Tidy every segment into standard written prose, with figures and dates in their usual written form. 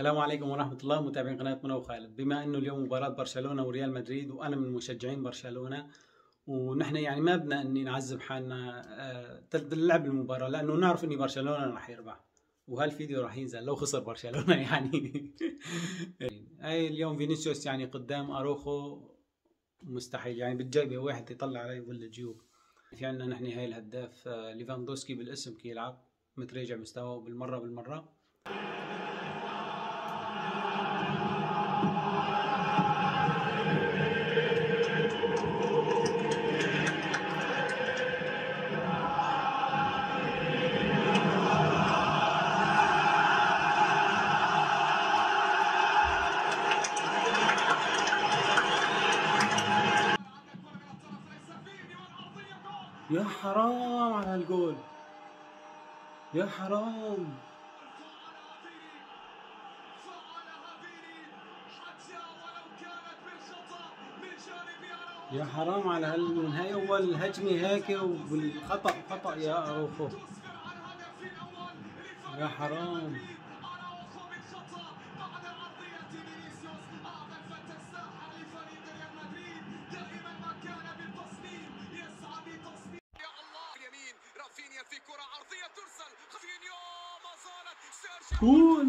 السلام عليكم ورحمة الله متابعين قناة منا وخالد. بما انه اليوم مباراة برشلونة وريال مدريد وانا من مشجعين برشلونة، ونحن يعني ما بدنا اني نعذب حالنا لعب المباراة، لانه نعرف اني برشلونة راح يربح وهالفيديو راح ينزل لو خسر برشلونة يعني. اي اليوم فينيسيوس يعني قدام اروخو مستحيل، يعني بتجيبه واحد يطلع عليه ولا جيوب. في عندنا نحن هاي الهداف ليفاندوسكي بالاسم كيلعب متراجع مستواه بالمرة. يا حرام على الجول، يا حرام. يا حرام على هاي اول هجمه هيك والخطا خطا يا اروخو، يا حرام. جول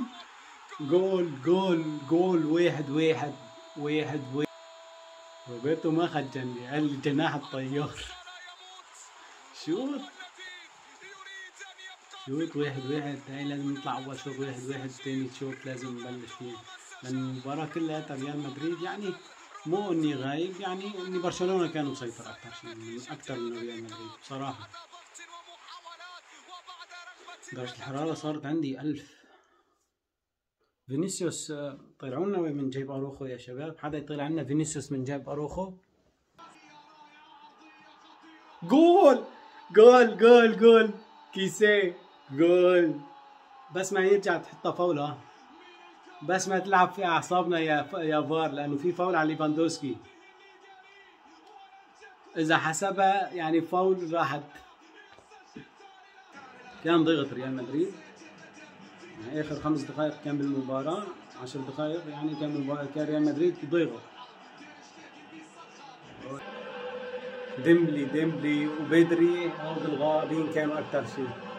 جول جول جول، واحد واحد واحد واحد. روبرتو ما خد جنبي، قال لي جناح الطيار. شوت شوت واحد واحد، هاي لازم نطلع اول شوط واحد واحد، تاني شوط لازم نبلش فيه، لان المباراة كلها ريال مدريد. يعني مو اني غايب، يعني اني برشلونة كان مسيطر اكثر من ريال مدريد بصراحة. درجة الحرارة صارت عندي 1000. فينيسيوس طلعوا لنا من جيب اروخو يا شباب، حدا يطلع لنا فينيسيوس من جيب اروخو. جول جول جول جول كيسيه جول. بس ما يرجع تحطها فاولة، بس ما تلعب في اعصابنا يا فار، لانه في فاول على ليفاندوسكي اذا حسبها يعني فاول. راحت كان ضغط ريال مدريد يعني اخر 5 دقائق كان بالمباراة، 10 دقائق يعني كان ريال مدريد ضغط. ديمبلي وبدري او بالغالبين كانوا اكثر شيء.